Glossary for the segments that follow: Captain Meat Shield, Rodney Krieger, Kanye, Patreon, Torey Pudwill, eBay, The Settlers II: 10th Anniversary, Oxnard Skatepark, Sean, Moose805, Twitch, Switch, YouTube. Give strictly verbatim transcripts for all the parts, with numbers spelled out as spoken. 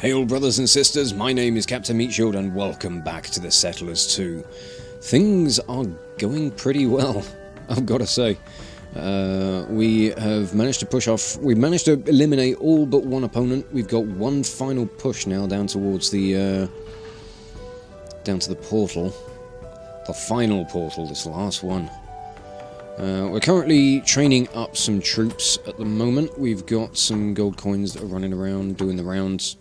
Hail brothers and sisters, my name is Captain Meat Shield and welcome back to The Settlers two. Things are going pretty well, I've got to say. Uh, we have managed to push off, we've managed to eliminate all but one opponent. We've got one final push now down towards the, uh, down to the portal. The final portal, this last one. Uh, we're currently training up some troops at the moment. We've got some gold coins that are running around, doing the rounds.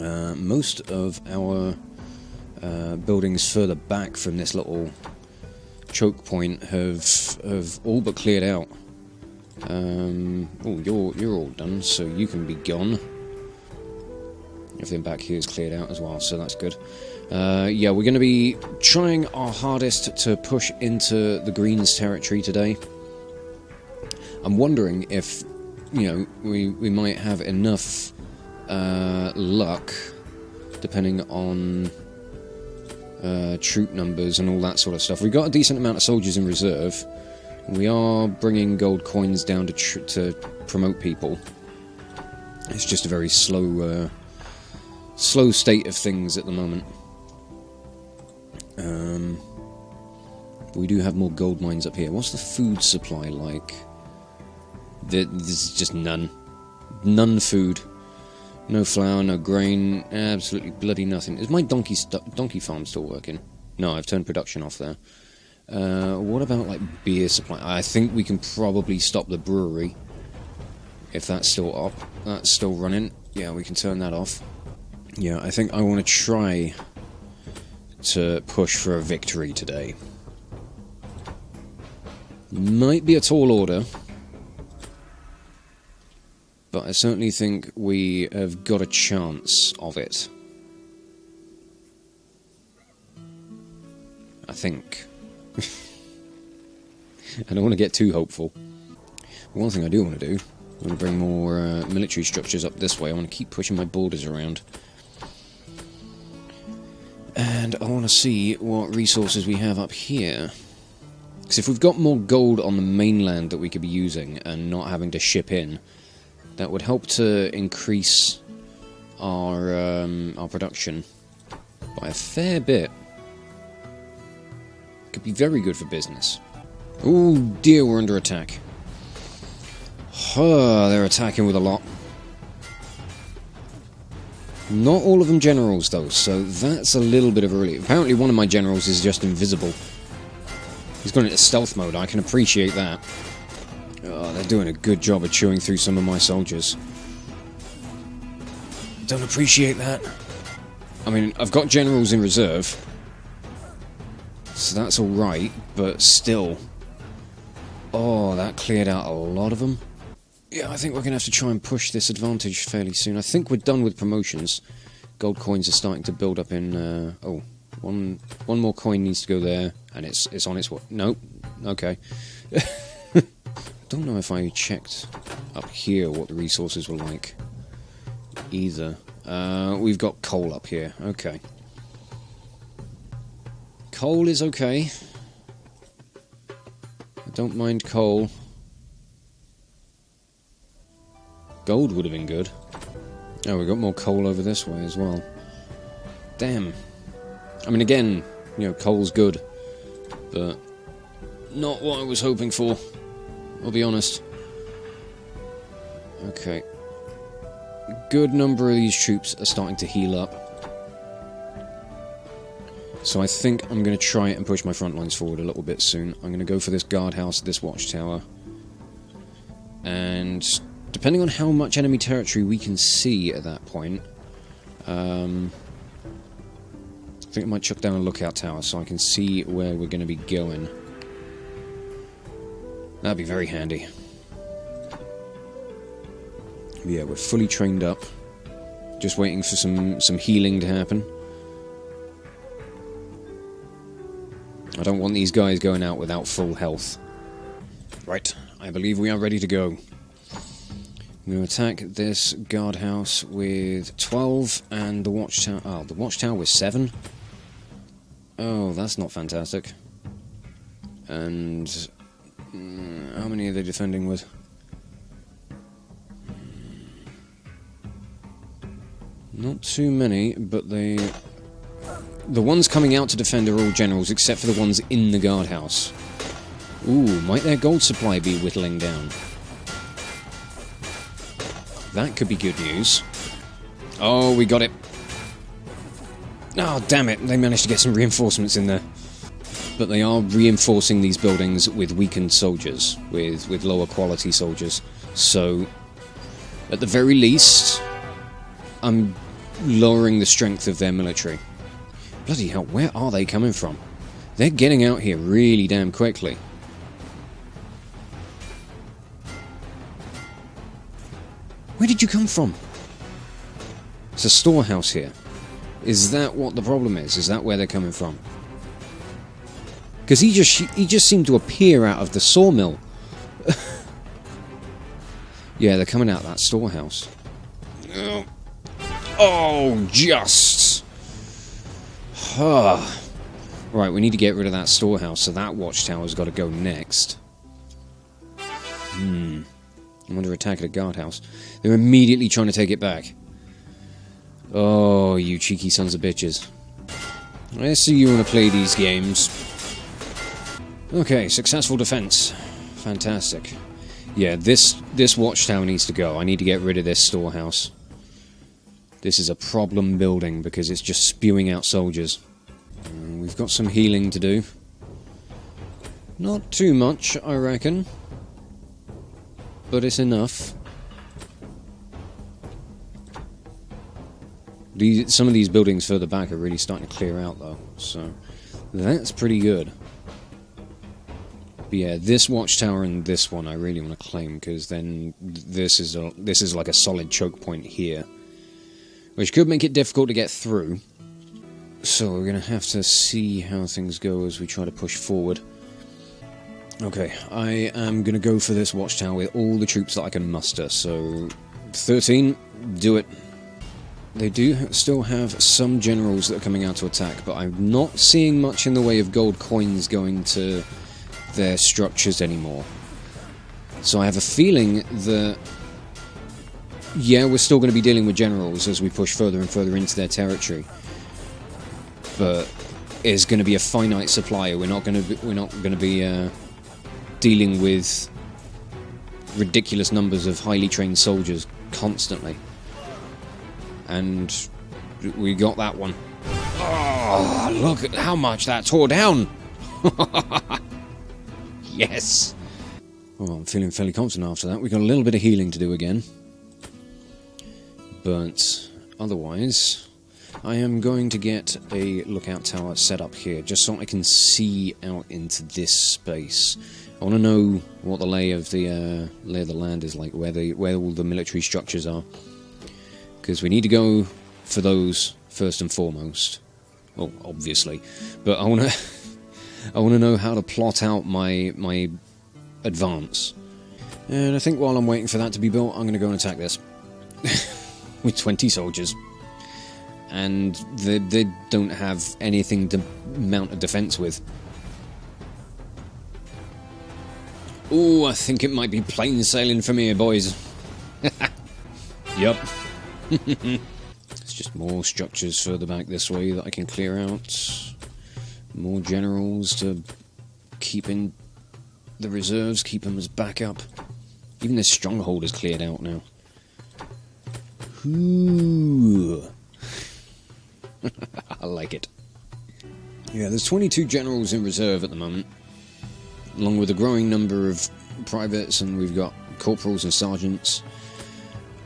Uh, most of our uh, buildings further back from this little choke point have have all but cleared out. Um, oh, you're you're all done, so you can be gone. Everything back here is cleared out as well, so that's good. Uh, yeah, we're going to be trying our hardest to push into the Greens territory today. I'm wondering if, you know, we we might have enough. Uh, luck, depending on uh, troop numbers and all that sort of stuff. We've got a decent amount of soldiers in reserve. We are bringing gold coins down to tr to promote people. It's just a very slow, uh, slow state of things at the moment. Um, we do have more gold mines up here. What's the food supply like? There's just none, none food. No flour, no grain, absolutely bloody nothing. Is my donkey st donkey farm still working? No, I've turned production off there. Uh, what about, like, beer supply? I think we can probably stop the brewery. If that's still up. That's still running. Yeah, we can turn that off. Yeah, I think I want to try to push for a victory today. Might be a tall order. But I certainly think we have got a chance of it. I think. I don't want to get too hopeful. One thing I do want to do, I want to bring more uh, military structures up this way. I want to keep pushing my borders around. And I want to see what resources we have up here. Because if we've got more gold on the mainland that we could be using and not having to ship in, that would help to increase our um, our production by a fair bit. Could be very good for business. Oh dear, we're under attack. Huh, they're attacking with a lot. Not all of them generals though, so that's a little bit of a relief. Apparently one of my generals is just invisible. He's gone into stealth mode, I can appreciate that. Oh, they're doing a good job of chewing through some of my soldiers. Don't appreciate that. I mean, I've got generals in reserve, so that's alright, but still. Oh, that cleared out a lot of them. Yeah, I think we're going to have to try and push this advantage fairly soon. I think we're done with promotions. Gold coins are starting to build up in... Uh, oh, one, one more coin needs to go there, and it's, it's on its way. Nope. Okay. I don't know if I checked up here what the resources were like either. Uh, we've got coal up here, okay. Coal is okay. I don't mind coal. Gold would have been good. Oh, we've got more coal over this way as well. Damn. I mean, again, you know, coal's good, but not what I was hoping for. I'll be honest. Okay. A good number of these troops are starting to heal up. So I think I'm going to try and push my front lines forward a little bit soon. I'm going to go for this guardhouse, this watchtower. And depending on how much enemy territory we can see at that point, um, I think I might chuck down a lookout tower so I can see where we're going to be going. That'd be very handy. Yeah, we're fully trained up. Just waiting for some, some healing to happen. I don't want these guys going out without full health. Right, I believe we are ready to go. I'm going to attack this guardhouse with twelve and the watchtower... Oh, the watchtower with seven? Oh, that's not fantastic. And... how many are they defending with? Not too many, but they... The ones coming out to defend are all generals, except for the ones in the guardhouse. Ooh, might their gold supply be whittling down? That could be good news. Oh, we got it. Oh, damn it, they managed to get some reinforcements in there. But they are reinforcing these buildings with weakened soldiers, with, with lower quality soldiers. So, at the very least, I'm lowering the strength of their military. Bloody hell, where are they coming from? They're getting out here really damn quickly. Where did you come from? It's a storehouse here. Is that what the problem is? Is that where they're coming from? Because he just, he just seemed to appear out of the sawmill. Yeah, they're coming out of that storehouse. Oh, oh just... Huh. Right, we need to get rid of that storehouse, so that watchtower's got to go next. Hmm. I'm under attack at a guardhouse. They're immediately trying to take it back. Oh, you cheeky sons of bitches. I see you want to play these games. Okay, successful defense. Fantastic. Yeah, this, this watchtower needs to go. I need to get rid of this storehouse. This is a problem building because it's just spewing out soldiers. And we've got some healing to do. Not too much, I reckon. But it's enough. These, some of these buildings further back are really starting to clear out though, so that's pretty good. But yeah, this watchtower and this one I really want to claim, because then this is, a, this is like a solid choke point here, which could make it difficult to get through. So we're going to have to see how things go as we try to push forward. Okay, I am going to go for this watchtower with all the troops that I can muster, so thirteen, do it. They do still have some generals that are coming out to attack, but I'm not seeing much in the way of gold coins going to their structures anymore. So I have a feeling that, yeah, we're still going to be dealing with generals as we push further and further into their territory. But it's going to be a finite supply. We're not going to be, we're not going to be uh, dealing with ridiculous numbers of highly trained soldiers constantly. And we got that one. Oh, look at how much that tore down! Yes! Well, I'm feeling fairly confident after that. We've got a little bit of healing to do again. But otherwise, I am going to get a lookout tower set up here, just so I can see out into this space. I want to know what the lay of the uh, lay of the land is like, where the where all the military structures are. Because we need to go for those first and foremost. Well, obviously, but I want to I want to know how to plot out my my advance. And I think while I'm waiting for that to be built, I'm going to go and attack this with twenty soldiers. And they they don't have anything to mount a defense with. Oh, I think it might be plain sailing from here, boys. Yup. It's just more structures further back this way that I can clear out. More generals to keep in the reserves, keep them as backup. Even this stronghold is cleared out now. Ooh. I like it. Yeah, there's twenty-two generals in reserve at the moment, along with a growing number of privates, and we've got corporals and sergeants.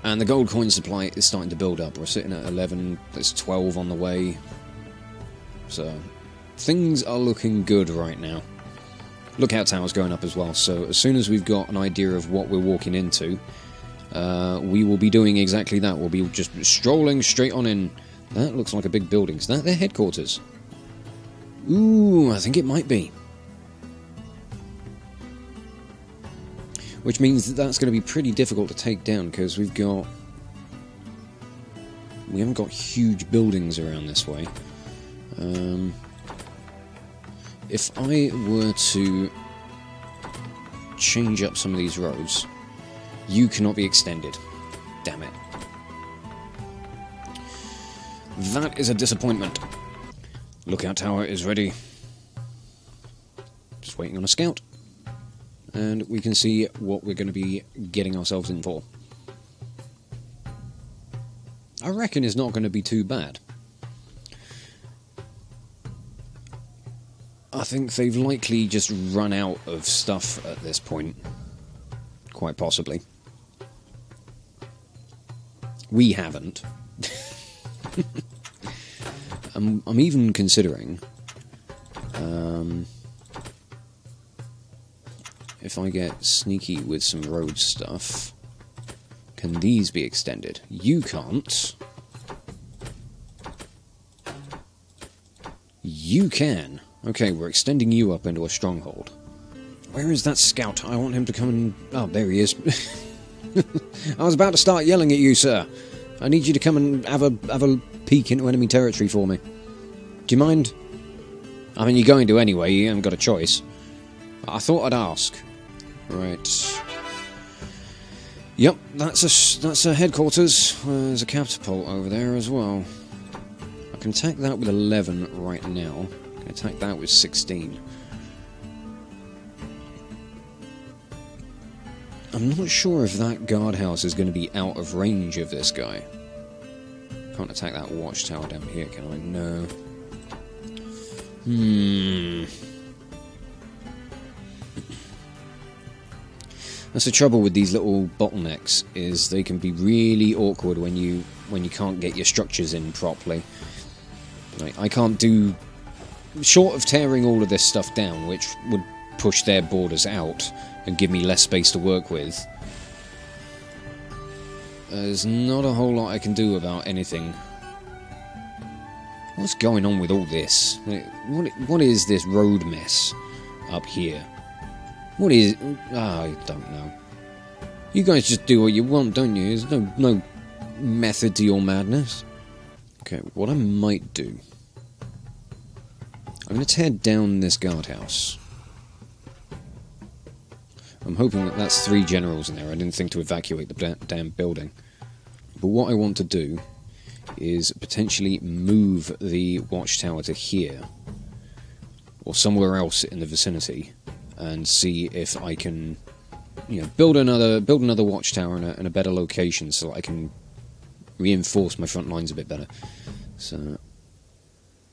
And the gold coin supply is starting to build up. We're sitting at eleven, there's twelve on the way. So, things are looking good right now. Lookout tower's going up as well, so as soon as we've got an idea of what we're walking into, uh, we will be doing exactly that. We'll be just strolling straight on in. That looks like a big building. Is that their headquarters? Ooh, I think it might be. Which means that that's going to be pretty difficult to take down, because we've got... We haven't got huge buildings around this way. Um, if I were to change up some of these roads, you cannot be extended. Damn it. That is a disappointment. Lookout tower is ready. Just waiting on a scout. And we can see what we're going to be getting ourselves in for. I reckon it's not going to be too bad. I think they've likely just run out of stuff at this point. Quite possibly. We haven't. I'm, I'm even considering... Um, if I get sneaky with some road stuff... Can these be extended? You can't. You can. Okay, we're extending you up into a stronghold. Where is that scout? I want him to come and... Oh, there he is. I was about to start yelling at you, sir. I need you to come and have a have a peek into enemy territory for me. Do you mind? I mean, you're going to anyway. You haven't got a choice. I thought I'd ask. Right. Yep, that's a that's a headquarters. Uh, there's a catapult over there as well. I can attack that with eleven right now. I can attack that with sixteen. I'm not sure if that guardhouse is going to be out of range of this guy. Can't attack that watchtower down here, can I? No. Hmm. That's the trouble with these little bottlenecks, is they can be really awkward when you when you can't get your structures in properly. Like, I can't do... Short of tearing all of this stuff down, which would push their borders out and give me less space to work with, there's not a whole lot I can do about anything. What's going on with all this? What, what is this road mess up here? What is... Ah, I don't know. You guys just do what you want, don't you? There's no, no method to your madness. Okay, what I might do... I'm going to tear down this guardhouse. I'm hoping that that's three generals in there. I didn't think to evacuate the da damn building. But what I want to do is potentially move the watchtower to here. Or somewhere else in the vicinity. And see if I can, you know, build another build another watchtower in a, in a better location so that I can reinforce my front lines a bit better. So,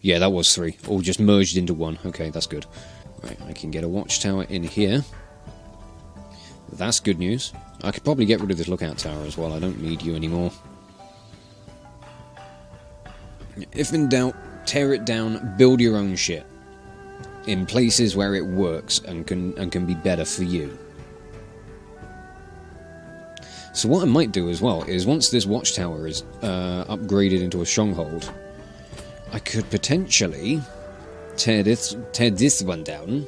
yeah, that was three, all just merged into one. Okay, that's good. Right, I can get a watchtower in here. That's good news. I could probably get rid of this lookout tower as well. I don't need you anymore. If in doubt, tear it down, build your own shit. In places where it works and can and can be better for you. So what I might do as well is, once this watchtower is uh, upgraded into a stronghold, I could potentially tear this tear this one down.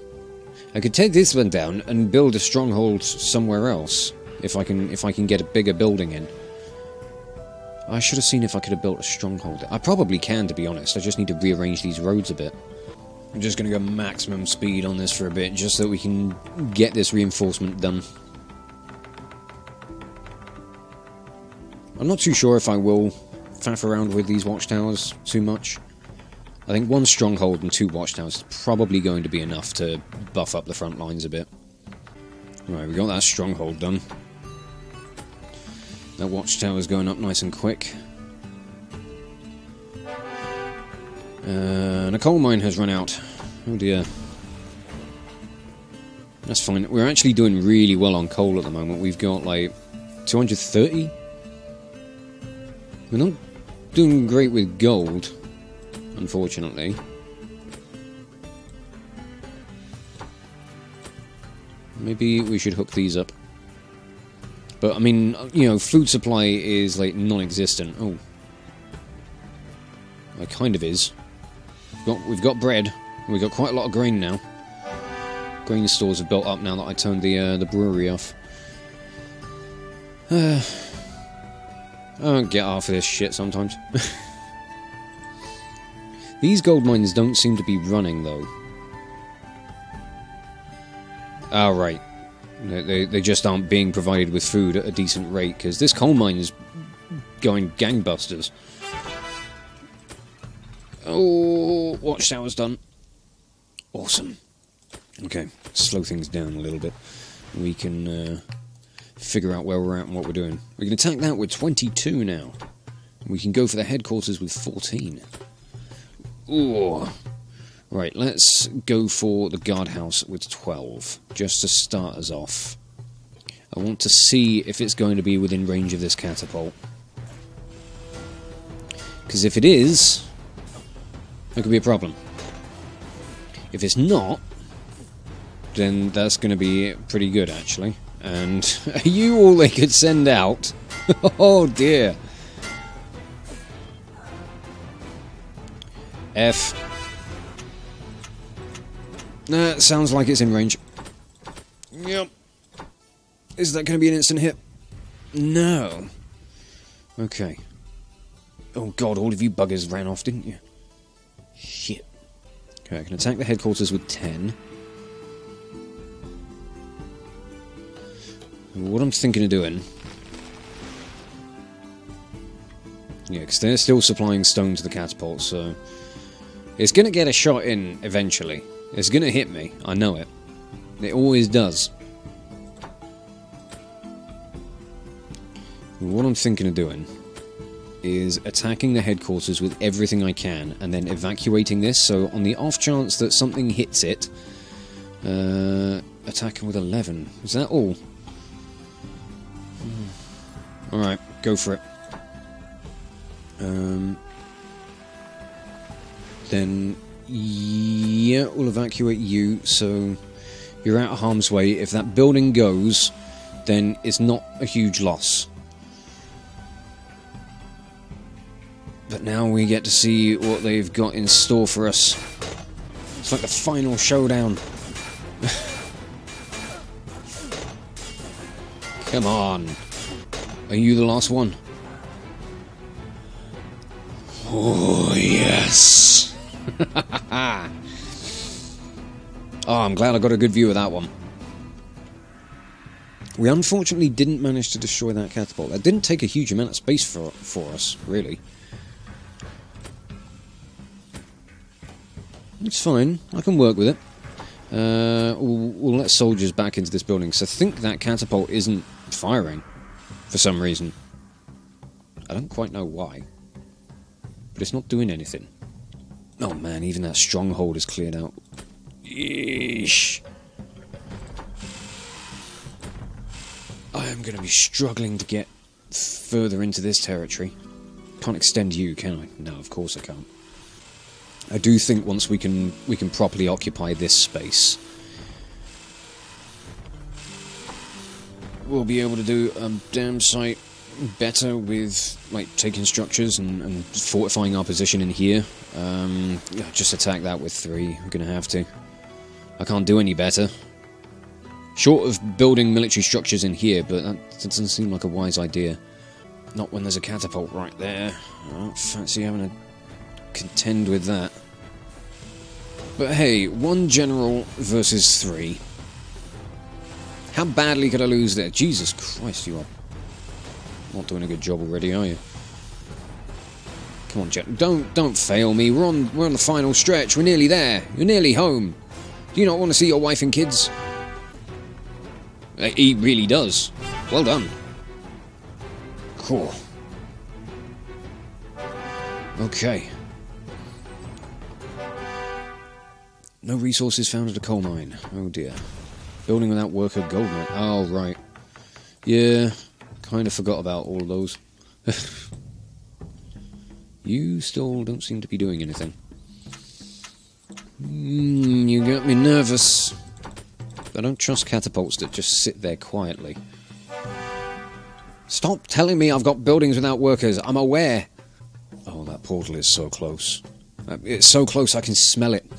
I could tear this one down and build a stronghold somewhere else if I can if I can get a bigger building in. I should have seen if I could have built a stronghold. I probably can, to be honest. I just need to rearrange these roads a bit. I'm just going to go maximum speed on this for a bit, just so we can get this reinforcement done. I'm not too sure if I will faff around with these watchtowers too much. I think one stronghold and two watchtowers is probably going to be enough to buff up the front lines a bit. Right, we got that stronghold done. That watchtower's going up nice and quick. Uh, and a coal mine has run out. Oh dear. That's fine. We're actually doing really well on coal at the moment. We've got like two hundred thirty. We're not doing great with gold, unfortunately. Maybe we should hook these up. But I mean, you know, food supply is like non-existent. Oh. It kind of is. Got, we've got bread, and we've got quite a lot of grain now. Grain stores have built up now that I turned the uh, the brewery off. Uh, I don't get half of this shit sometimes. These gold mines don't seem to be running, though. Ah, right. They, they, they just aren't being provided with food at a decent rate, because this coal mine is going gangbusters. Oh, watchtower's done. Awesome. Okay, slow things down a little bit. We can uh, figure out where we're at and what we're doing. We can attack that with twenty-two now. We can go for the headquarters with fourteen. Ooh. Right, let's go for the guardhouse with twelve, just to start us off. I want to see if it's going to be within range of this catapult. Because if it is, that could be a problem. If it's not, then that's going to be pretty good, actually. And are you all they could send out? Oh, dear. F. Nah, sounds like it's in range. Yep. Is that going to be an instant hit? No. Okay. Oh god, all of you buggers ran off, didn't you? Shit. Okay, I can attack the headquarters with ten. What I'm thinking of doing... Yeah, because they're still supplying stone to the catapult, so... It's going to get a shot in eventually. It's going to hit me. I know it. It always does. What I'm thinking of doing is attacking the headquarters with everything I can and then evacuating this, so on the off chance that something hits it, uh, attacking with eleven. Is that all? Hmm. Alright, go for it. Um, then... Yeah, we'll evacuate you, so you're out of harm's way. If that building goes, then it's not a huge loss. But now we get to see what they've got in store for us. It's like the final showdown. Come on. Are you the last one? Oh, yes. Oh, I'm glad I got a good view of that one. We unfortunately didn't manage to destroy that catapult. That didn't take a huge amount of space for, for us, really. It's fine. I can work with it. Uh, we'll, we'll let soldiers back into this building, so I think that catapult isn't firing for some reason. I don't quite know why. But it's not doing anything. Oh man, even that stronghold is cleared out. Yeesh. I am going to be struggling to get further into this territory. Can't extend you, can I? No, of course I can't. I do think once we can we can properly occupy this space, we'll be able to do a damn sight better with, like, taking structures and, and fortifying our position in here. Um, yeah, just attack that with three. We're going to have to. I can't do any better. Short of building military structures in here, but that doesn't seem like a wise idea. Not when there's a catapult right there. I don't fancy having to contend with that. But hey, one general versus three. How badly could I lose there? Jesus Christ, you are... not doing a good job already, are you? Come on, Jet. Don't don't fail me. We're on we're on the final stretch. We're nearly there. You're nearly home. Do you not want to see your wife and kids? He really does. Well done. Cool. Okay. No resources found at a coal mine. Oh dear. Building without worker gold mine. Oh right. Yeah. Kind of forgot about all of those. You still don't seem to be doing anything. Mm, you got me nervous. I don't trust catapults that just sit there quietly. Stop telling me I've got buildings without workers. I'm aware. Oh, that portal is so close. It's so close I can smell it.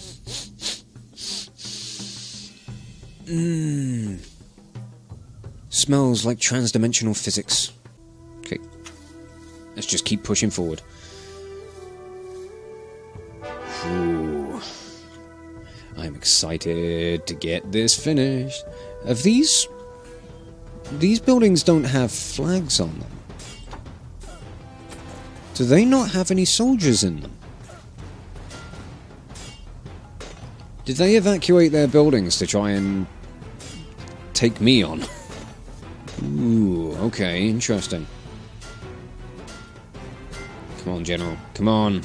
Mmm... Smells like trans-dimensional physics. Okay. Let's just keep pushing forward. Ooh. I'm excited to get this finished. Have these... These buildings don't have flags on them. Do they not have any soldiers in them? Did they evacuate their buildings to try and take me on? Ooh, okay, interesting. Come on, General. Come on.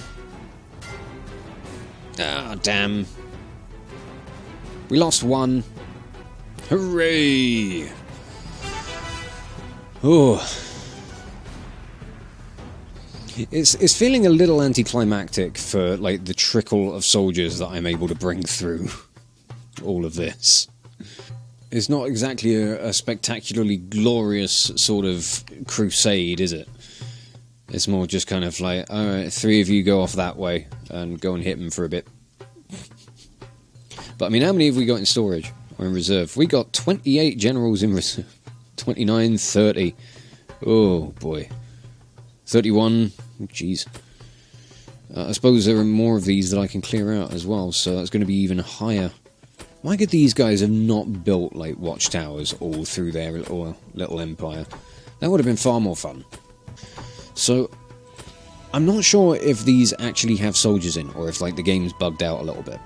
Ah, damn. We lost one. Hooray! Ooh. It's it's feeling a little anticlimactic for like the trickle of soldiers that I'm able to bring through all of this. It's not exactly a, a spectacularly glorious sort of crusade, is it? It's more just kind of like, all right, three of you go off that way and go and hit them for a bit. But I mean, how many have we got in storage or in reserve? We got twenty-eight generals in reserve, twenty-nine, thirty. Oh boy. thirty-one, jeez. Uh, I suppose there are more of these that I can clear out as well, so that's going to be even higher. Why could these guys have not built, like, watchtowers all through their little, little empire? That would have been far more fun. So, I'm not sure if these actually have soldiers in, or if, like, the game's bugged out a little bit.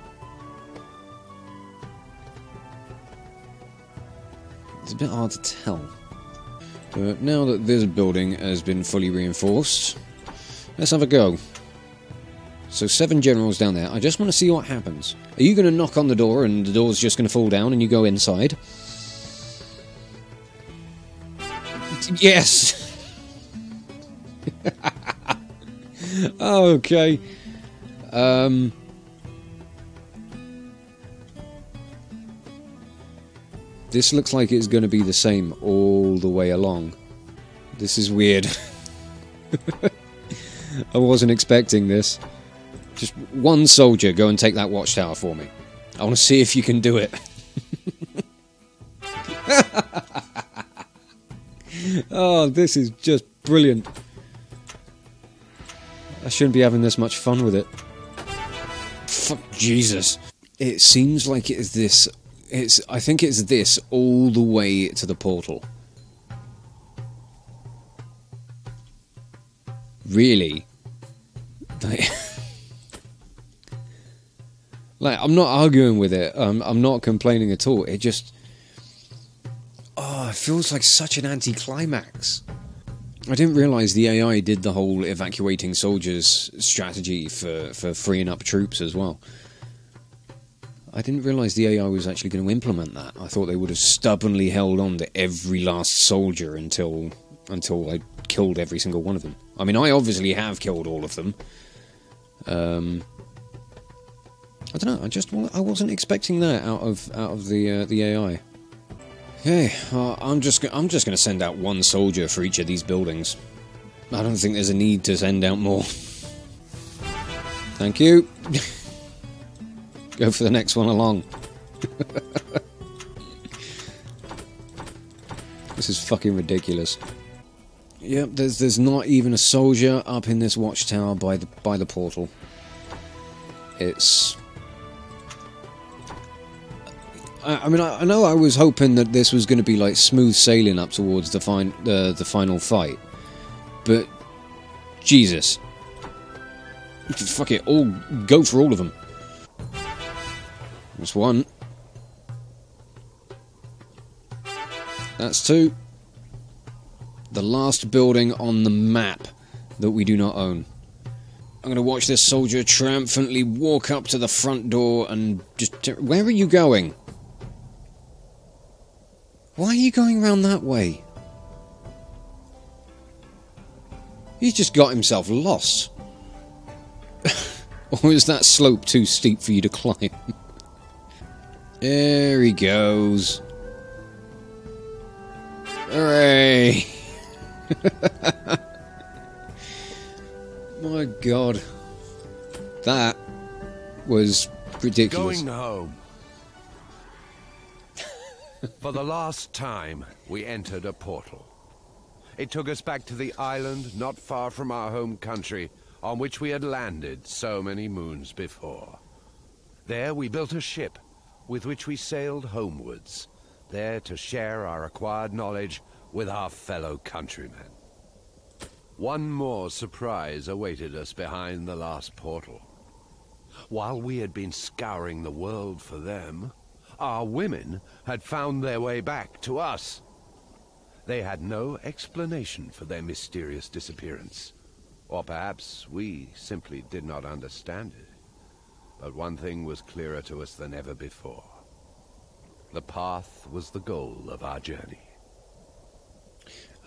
It's a bit hard to tell. But now that this building has been fully reinforced, let's have a go. So seven generals down there. I just want to see what happens. Are you going to knock on the door and the door's just going to fall down and you go inside? Yes! Okay. Um... This looks like it's going to be the same all the way along. This is weird. I wasn't expecting this. Just one soldier, go and take that watchtower for me. I want to see if you can do it. Oh, this is just brilliant. I shouldn't be having this much fun with it. Fuck Jesus. It seems like it is this... It's. I think it's this all the way to the portal. Really? Like, like I'm not arguing with it. Um, I'm not complaining at all. It just... Oh, it feels like such an anticlimax. I didn't realise the A I did the whole evacuating soldiers strategy for, for freeing up troops as well. I didn't realise the A I was actually going to implement that. I thought they would have stubbornly held on to every last soldier until until I killed every single one of them. I mean, I obviously have killed all of them. Um, I don't know. I just I wasn't expecting that out of out of the uh, the A I. Okay, uh, I'm just I'm just going to send out one soldier for each of these buildings. I don't think there's a need to send out more. Thank you. Go for the next one along. This is fucking ridiculous. Yep, there's there's not even a soldier up in this watchtower by the by the portal. It's. I, I mean, I, I know I was hoping that this was going to be like smooth sailing up towards the fin uh, the final fight, but Jesus, fuck it, all go for all of them. That's one. That's two. The last building on the map that we do not own. I'm going to watch this soldier triumphantly walk up to the front door and just... Where are you going? Why are you going around that way? He's just got himself lost. Or is that slope too steep for you to climb? There he goes. Hooray! My God. That was ridiculous. Going home. For the last time, we entered a portal. It took us back to the island not far from our home country, on which we had landed so many moons before. There we built a ship, with which we sailed homewards, there to share our acquired knowledge with our fellow countrymen. One more surprise awaited us behind the last portal. While we had been scouring the world for them, our women had found their way back to us. They had no explanation for their mysterious disappearance. Or perhaps we simply did not understand it. But one thing was clearer to us than ever before. The path was the goal of our journey.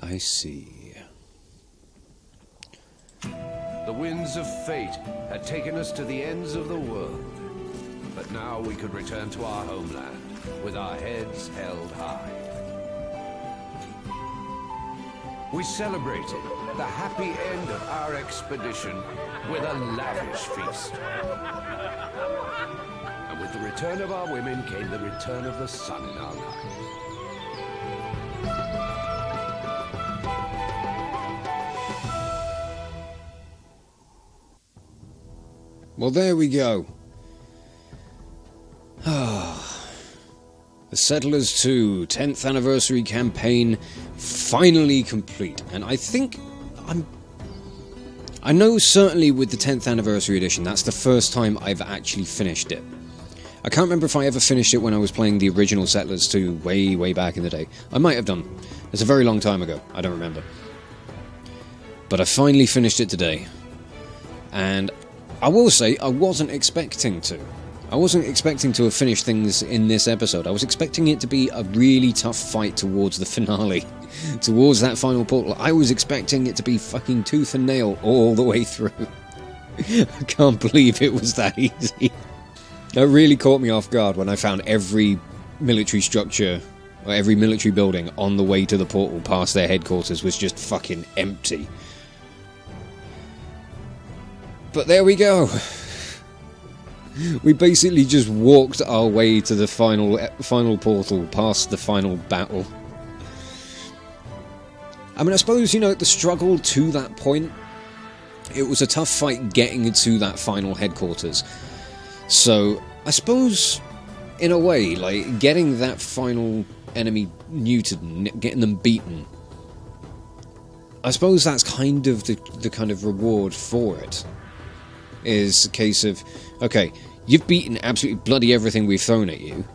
I see. The winds of fate had taken us to the ends of the world. But now we could return to our homeland, with our heads held high. We celebrated the happy end of our expedition with a lavish feast. And with the return of our women came the return of the sun in our lives. Well, there we go. Ah, The Settlers two, tenth Anniversary Campaign, finally complete. And I think I'm... I know certainly with the tenth Anniversary Edition, that's the first time I've actually finished it. I can't remember if I ever finished it when I was playing the original Settlers two way, way back in the day. I might have done. It's a very long time ago. I don't remember. But I finally finished it today. And... I will say, I wasn't expecting to. I wasn't expecting to have finished things in this episode. I was expecting it to be a really tough fight towards the finale. Towards that final portal. I was expecting it to be fucking tooth and nail all the way through. I can't believe it was that easy. That really caught me off guard when I found every military structure, or every military building on the way to the portal past their headquarters was just fucking empty. But there we go. We basically just walked our way to the final final portal, past the final battle. I mean, I suppose, you know, the struggle to that point, it was a tough fight getting to that final headquarters. So, I suppose, in a way, like, getting that final enemy neutered, getting them beaten, I suppose that's kind of the, the kind of reward for it. Is a case of, okay, you've beaten absolutely bloody everything we've thrown at you.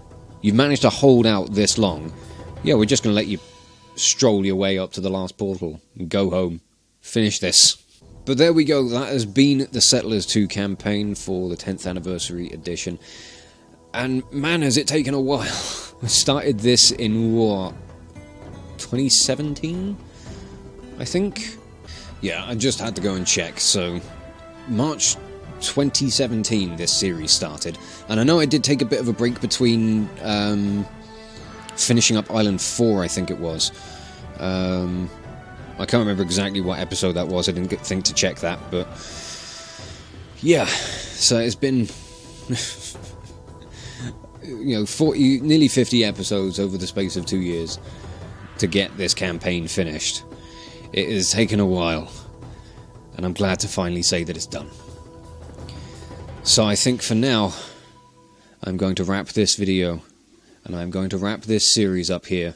You've managed to hold out this long. Yeah, we're just going to let you stroll your way up to the last portal and go home. Finish this. But there we go. That has been the Settlers two campaign for the tenth Anniversary Edition. And man, has it taken a while. We started this in, what, twenty seventeen? I think? Yeah, I just had to go and check, so... March... twenty seventeen this series started, and I know I did take a bit of a break between um, finishing up Island four, I think it was. Um, I can't remember exactly what episode that was, I didn't get, think to check that, but yeah, so it's been, you know, forty, nearly fifty episodes over the space of two years to get this campaign finished. It has taken a while, and I'm glad to finally say that it's done. So I think for now, I'm going to wrap this video, and I'm going to wrap this series up here,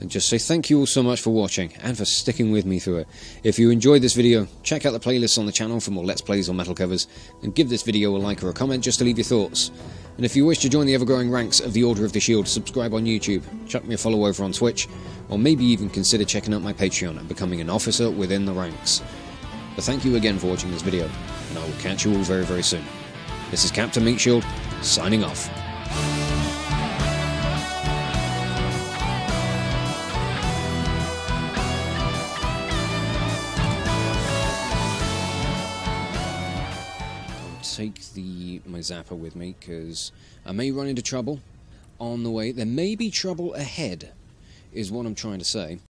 and just say thank you all so much for watching, and for sticking with me through it. If you enjoyed this video, check out the playlists on the channel for more Let's Plays or Metal Covers, and give this video a like or a comment just to leave your thoughts. And if you wish to join the ever-growing ranks of the Order of the Shield, subscribe on YouTube, chuck me a follow over on Twitch, or maybe even consider checking out my Patreon and becoming an officer within the ranks. But thank you again for watching this video, and I will catch you all very, very soon. This is Captain Meat Shield, signing off. I'll take the my zapper with me, because I may run into trouble on the way. There may be trouble ahead, is what I'm trying to say.